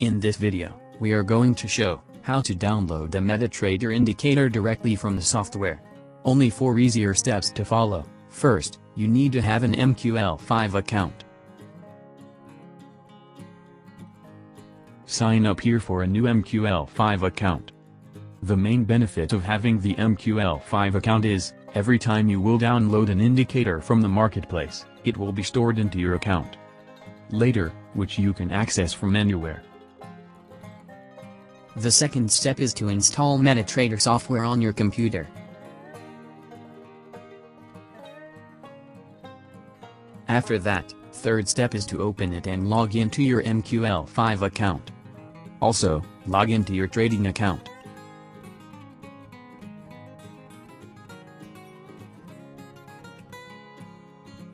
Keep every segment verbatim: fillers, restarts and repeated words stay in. In this video, we are going to show how to download the MetaTrader indicator directly from the software. Only four easier steps to follow. First, you need to have an M Q L five account. Sign up here for a new M Q L five account. The main benefit of having the M Q L five account is, every time you will download an indicator from the marketplace, it will be stored into your account later, which you can access from anywhere. The second step is to install MetaTrader software on your computer. After that, third step is to open it and log into your M Q L five account. Also, log into your trading account.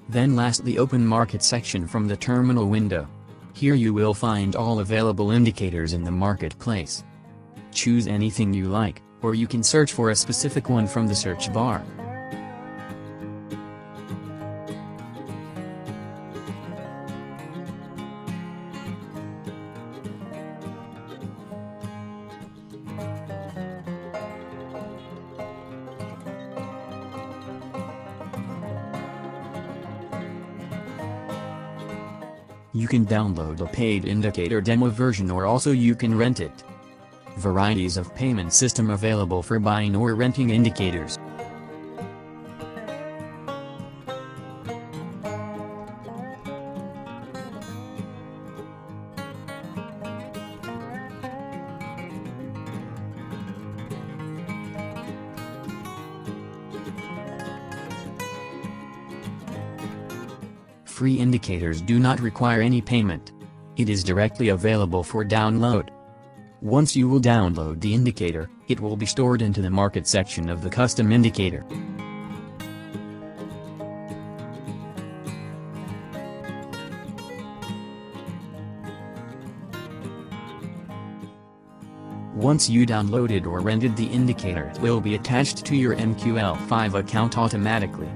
Then lastly, open market section from the terminal window. Here you will find all available indicators in the marketplace. Choose anything you like, or you can search for a specific one from the search bar. You can download a paid indicator demo version, or also you can rent it. Varieties of payment system available for buying or renting indicators. Free indicators do not require any payment. It is directly available for download. Once you will download the indicator, it will be stored into the market section of the custom indicator. Once you downloaded or rented the indicator, it will be attached to your M Q L five account automatically.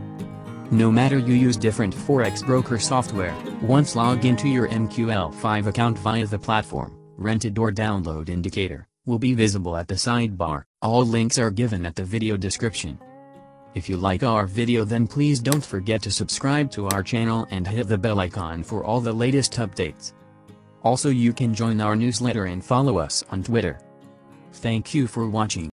No matter you use different forex broker software, once log into your M Q L five account via the platform, rented or download indicator will be visible at the sidebar. All links are given at the video description. If you like our video, then please don't forget to subscribe to our channel and hit the bell icon for all the latest updates. Also, you can join our newsletter and follow us on Twitter. Thank you for watching.